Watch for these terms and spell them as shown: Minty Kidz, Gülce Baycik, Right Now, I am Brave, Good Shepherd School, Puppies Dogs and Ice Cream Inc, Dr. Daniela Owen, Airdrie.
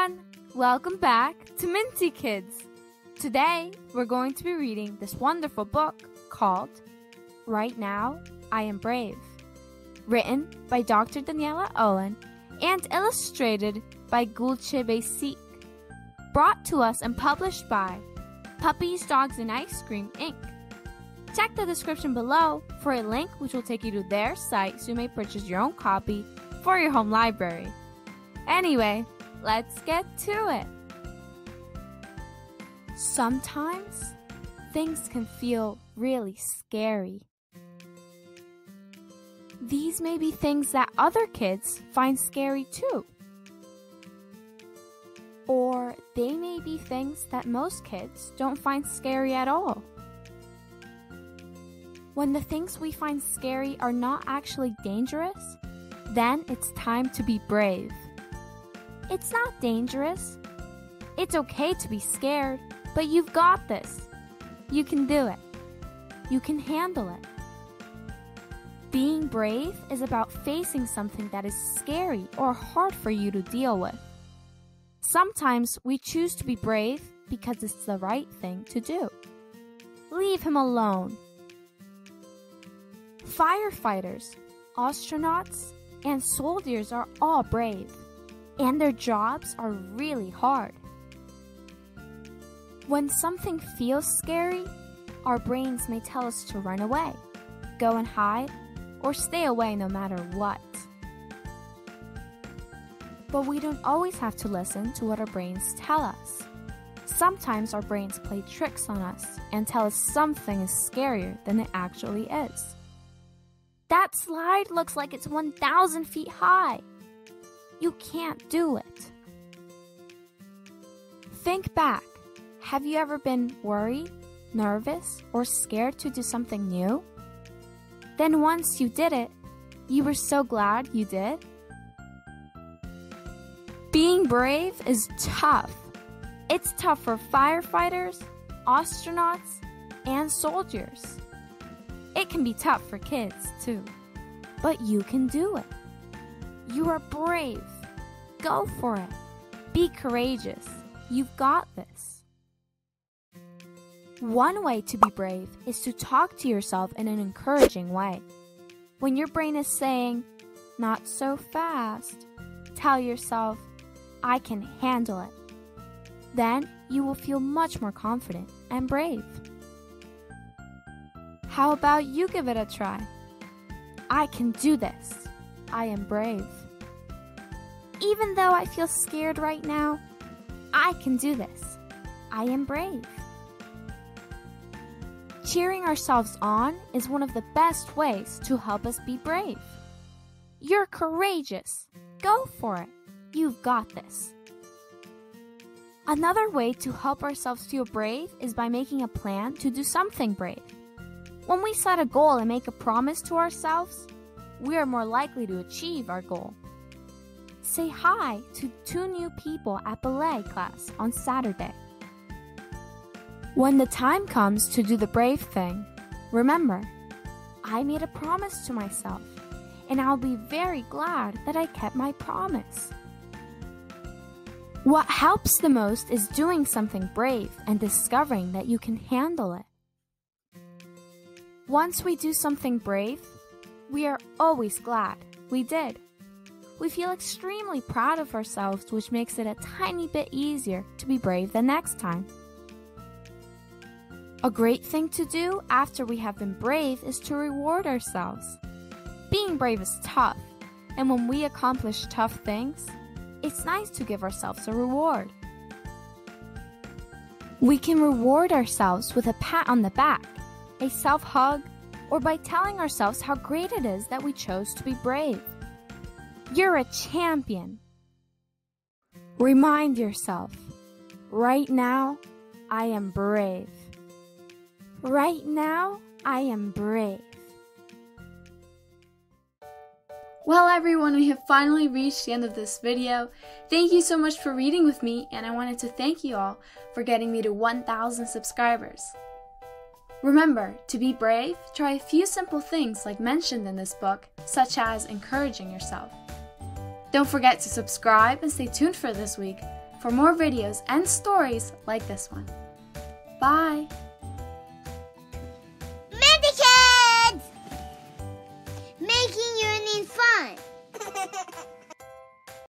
everyone! Welcome back to Minty Kidz! Today, we're going to be reading this wonderful book called Right Now, I Am Brave, written by Dr. Daniela Owen and illustrated by Gülce Baycik, brought to us and published by Puppies, Dogs, and Ice Cream Inc. Check the description below for a link which will take you to their site so you may purchase your own copy for your home library. Anyway, let's get to it. Sometimes things can feel really scary. These may be things that other kids find scary too. Or they may be things that most kids don't find scary at all. When the things we find scary are not actually dangerous, then it's time to be brave. It's not dangerous. It's okay to be scared, but you've got this. You can do it. You can handle it. Being brave is about facing something that is scary or hard for you to deal with. Sometimes we choose to be brave because it's the right thing to do. Leave him alone. Firefighters, astronauts, and soldiers are all brave, and their jobs are really hard. When something feels scary, our brains may tell us to run away, go and hide, or stay away no matter what. But we don't always have to listen to what our brains tell us. Sometimes our brains play tricks on us and tell us something is scarier than it actually is. That slide looks like it's 1,000 feet high. You can't do it. Think back. Have you ever been worried, nervous, or scared to do something new? Then once you did it, you were so glad you did. Being brave is tough. It's tough for firefighters, astronauts, and soldiers. It can be tough for kids too, but you can do it. You are brave. Go for it. Be courageous. You've got this. One way to be brave is to talk to yourself in an encouraging way. When your brain is saying, "Not so fast," tell yourself, "I can handle it." Then you will feel much more confident and brave. How about you give it a try? I can do this. I am brave. Even though I feel scared right now, I can do this. I am brave. Cheering ourselves on is one of the best ways to help us be brave. You're courageous. Go for it. You've got this. Another way to help ourselves feel brave is by making a plan to do something brave. When we set a goal and make a promise to ourselves, we are more likely to achieve our goal. Say hi to 2 new people at ballet class on Saturday. When the time comes to do the brave thing, remember, I made a promise to myself, and I'll be very glad that I kept my promise. What helps the most is doing something brave and discovering that you can handle it. Once we do something brave, we are always glad we did. We feel extremely proud of ourselves, which makes it a tiny bit easier to be brave the next time. A great thing to do after we have been brave is to reward ourselves. Being brave is tough, and when we accomplish tough things, it's nice to give ourselves a reward. We can reward ourselves with a pat on the back, a self-hug, or by telling ourselves how great it is that we chose to be brave. You're a champion. Remind yourself, right now, I am brave. Right now, I am brave. Well, everyone, we have finally reached the end of this video. Thank you so much for reading with me, and I wanted to thank you all for getting me to 1,000 subscribers. Remember, to be brave, try a few simple things like mentioned in this book, such as encouraging yourself. Don't forget to subscribe and stay tuned for this week for more videos and stories like this one. Bye!